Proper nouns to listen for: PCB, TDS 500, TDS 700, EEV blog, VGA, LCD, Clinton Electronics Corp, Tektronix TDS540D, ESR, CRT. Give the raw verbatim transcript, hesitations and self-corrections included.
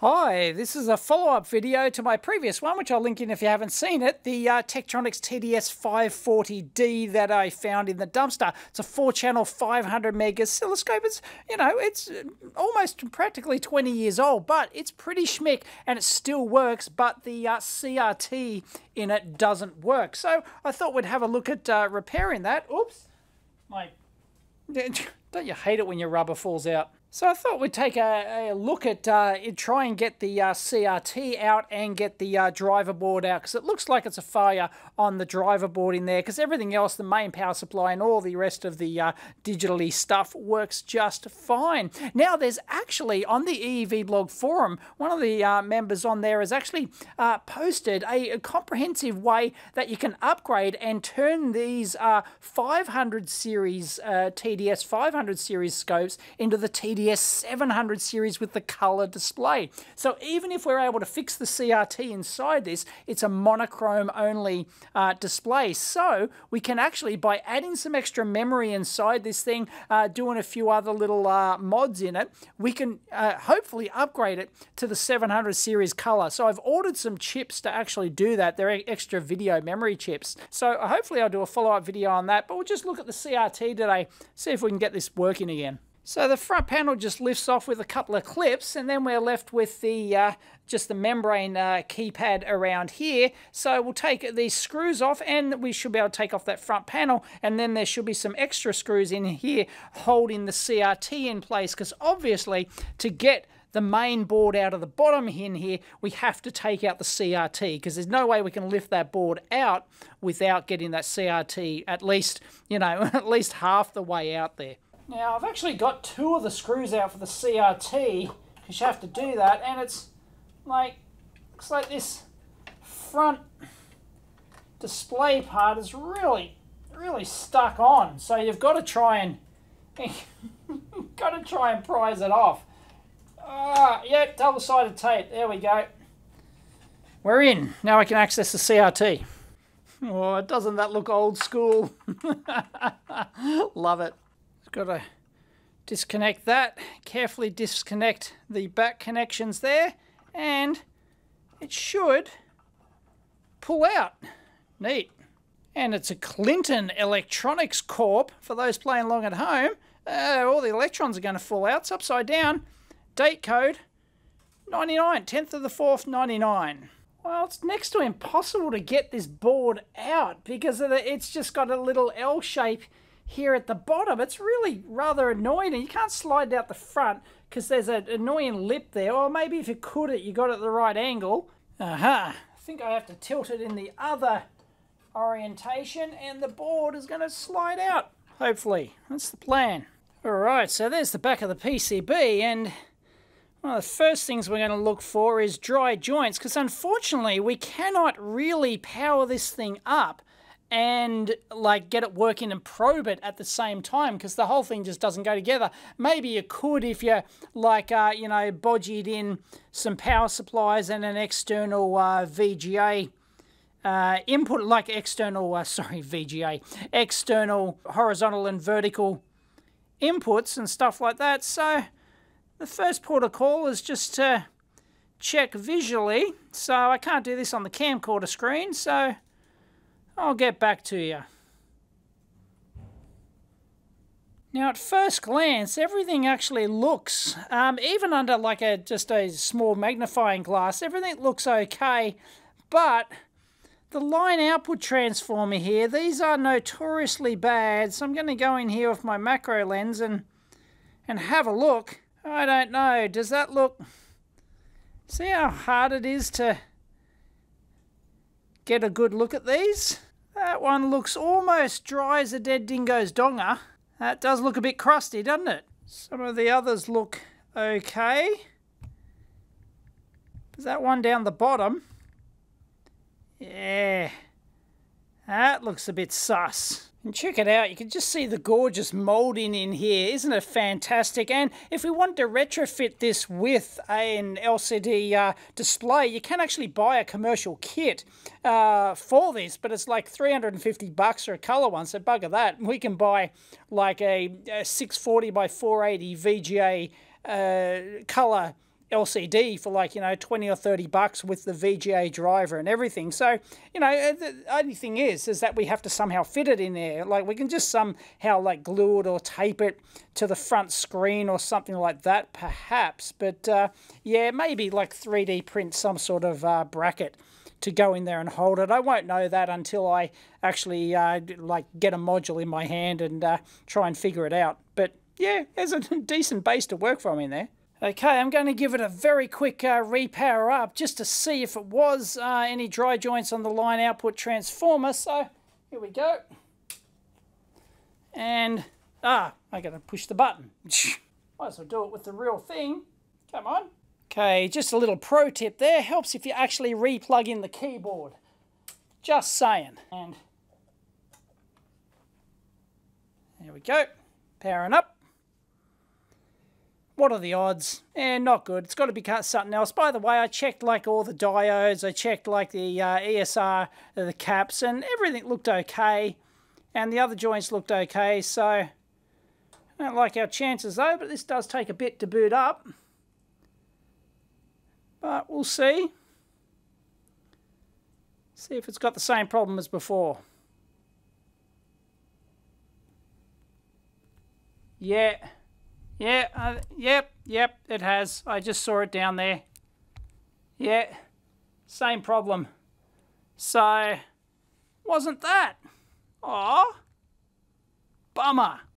Hi, this is a follow-up video to my previous one, which I'll link in if you haven't seen it, the uh, Tektronix T D S five forty D that I found in the dumpster. It's a four-channel five hundred meg oscilloscope. It's, you know, it's almost practically twenty years old, but it's pretty schmick and it still works, but the uh, C R T in it doesn't work. So I thought we'd have a look at uh, repairing that. Oops. My... Don't you hate it when your rubber falls out? So I thought we'd take a, a look at, uh, try and get the uh, C R T out and get the uh, driver board out, because it looks like it's a failure on the driver board in there, because everything else, the main power supply and all the rest of the uh, digitally stuff works just fine. Now there's actually, on the E E V blog forum, one of the uh, members on there has actually uh, posted a, a comprehensive way that you can upgrade and turn these uh, five hundred series, uh, T D S five hundred series scopes into the T D S T D S seven hundred series with the color display. So even if we're able to fix the C R T inside this, it's a monochrome only uh, display. So we can actually, by adding some extra memory inside this thing, uh, doing a few other little uh, mods in it, we can uh, hopefully upgrade it to the seven hundred series color. So I've ordered some chips to actually do that. They're extra video memory chips. So hopefully I'll do a follow-up video on that, but we'll just look at the C R T today, see if we can get this working again. So the front panel just lifts off with a couple of clips, and then we're left with the uh, just the membrane uh, keypad around here. So we'll take these screws off, and we should be able to take off that front panel, and then there should be some extra screws in here holding the C R T in place, because obviously to get the main board out of the bottom in here, we have to take out the C R T, because there's no way we can lift that board out without getting that C R T at least, you know, at least half the way out there. Now, I've actually got two of the screws out for the C R T, because you have to do that, and it's like, looks like this front display part is really, really stuck on. So you've got to try and, got to try and prise it off. Ah, yep, double-sided tape, there we go. We're in, now I can access the C R T. Oh, doesn't that look old school? Love it. Got to disconnect that, carefully disconnect the back connections there, and it should pull out. Neat. And it's a Clinton Electronics Corp. For those playing along at home, uh, all the electrons are going to fall out. It's upside down. Date code ninety-nine, tenth of the fourth, ninety-nine. Well, it's next to impossible to get this board out, because of the, it's just got a little L shape here at the bottom. It's really rather annoying, and you can't slide out the front because there's an annoying lip there. Or maybe if you could it, you got it at the right angle. Aha! Uh-huh. I think I have to tilt it in the other orientation, and the board is going to slide out. Hopefully, that's the plan. All right, so there's the back of the P C B, and one of the first things we're going to look for is dry joints, because unfortunately we cannot really power this thing up and like get it working and probe it at the same time, because the whole thing just doesn't go together. Maybe you could if you like, uh, you know, bodgied in some power supplies and an external uh, V G A uh, input, like external, uh, sorry, V G A, external horizontal and vertical inputs and stuff like that. So the first port of call is just to check visually. So I can't do this on the camcorder screen, so I'll get back to you. Now, at first glance, everything actually looks, um, even under like a just a small magnifying glass, everything looks okay, but the line output transformer here, these are notoriously bad, so I'm going to go in here with my macro lens and, and have a look. I don't know, does that look... See how hard it is to get a good look at these? That one looks almost dry as a dead dingo's donger. That does look a bit crusty, doesn't it? Some of the others look okay. But that one down the bottom, yeah, that looks a bit sus. And check it out, you can just see the gorgeous moulding in here. Isn't it fantastic? And if we want to retrofit this with an L C D uh, display, you can actually buy a commercial kit uh, for this, but it's like three hundred fifty bucks for a color one, so bugger that. We can buy like a, a six forty by four eighty V G A uh, color L C D for like, you know, twenty or thirty bucks with the V G A driver and everything. So, you know, the only thing is, is that we have to somehow fit it in there. Like we can just somehow like glue it or tape it to the front screen or something like that perhaps. But uh, yeah, maybe like three D print some sort of uh, bracket to go in there and hold it. I won't know that until I actually uh, like get a module in my hand and uh, try and figure it out. But yeah, there's a decent base to work from in there. Okay, I'm going to give it a very quick uh, repower up just to see if it was uh, any dry joints on the line output transformer. So here we go. And, ah, I got to push the button. Might as well do it with the real thing. Come on. Okay, just a little pro tip there. Helps if you actually re-plug in the keyboard. Just saying. And there we go. Powering up. What are the odds? And eh, not good. It's got to be something else. By the way, I checked like all the diodes. I checked like the uh, E S R, the caps, and everything looked okay. And the other joints looked okay. So I don't like our chances though, but this does take a bit to boot up. But we'll see. See if it's got the same problem as before. Yeah. Yeah, uh, yep, yep, it has. I just saw it down there. Yeah, same problem. So, wasn't that? Aw, bummer.